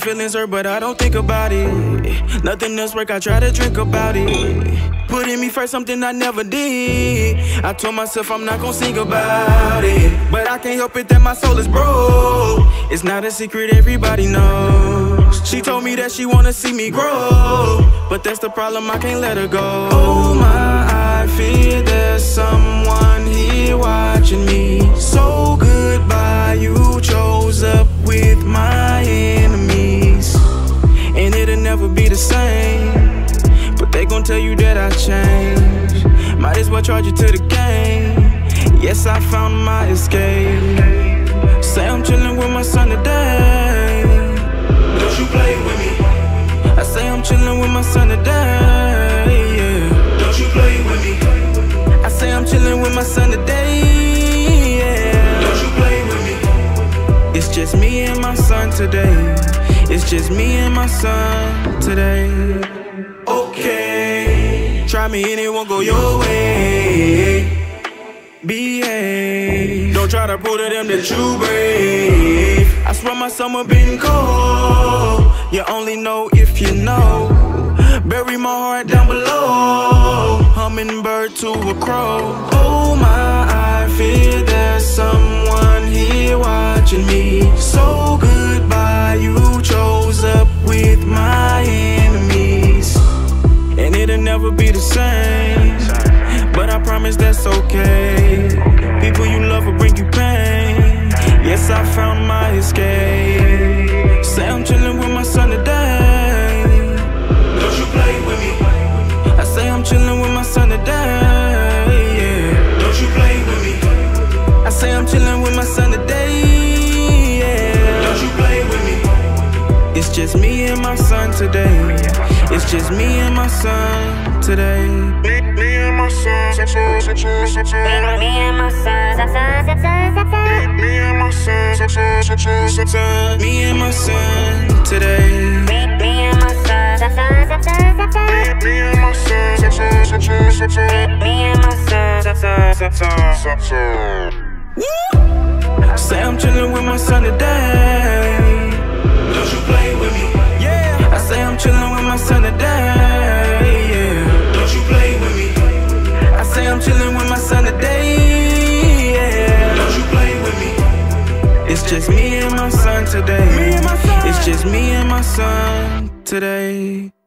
feelings hurt, but I don't think about it. Nothing else work, I try to drink about it. Putting me first, something I never did. I told myself I'm not gonna sing about it, but I can't help it that my soul is broke. It's not a secret, everybody knows. She told me that she wanna see me grow, but that's the problem, I can't let her go. Oh my, I fear there's someone here watching me. So goodbye, you chose up with my enemies, and it'll never be the same. But they gon' tell you that I changed. Might as well charge you to the game. Yes, I found my escape. Say I'm chillin' with my son today. Don't you play with me. I say I'm chillin' with my son today. Yeah. Don't you play with me. I say I'm chillin' with my son today. Yeah. Don't you play with me. It's just me and my son today. It's just me and my son today. Okay, try me and it won't go your way. Behave. Don't try to prove to them that you brave. I swear my summer been cold. You only know if you know. Bury my heart down below. Hummingbird to a crow. Oh my, I fear there's someone here watching me. So goodbye, you chose up with my enemies, and it'll never be the same. But I promise that's okay. People you love will bring you pain. Yes, I found my escape. Say I'm chillin' with my son today. Don't you play with me. I say I'm chillin' with my son today. Yeah. Don't you play with me. I say I'm chillin' with my son today. Yeah. Don't you play with me. It's just me and my son today. It's just me and my son today. Me and my son today. Me and my son. Say I'm chillin' with my son today. Don't you play with me? Yeah. I say I'm chillin' with my son today. Yeah. Don't you play with me? Say I'm chillin' with my son today, yeah. Don't you play with me. It's just me and my son today. It's just me and my son today.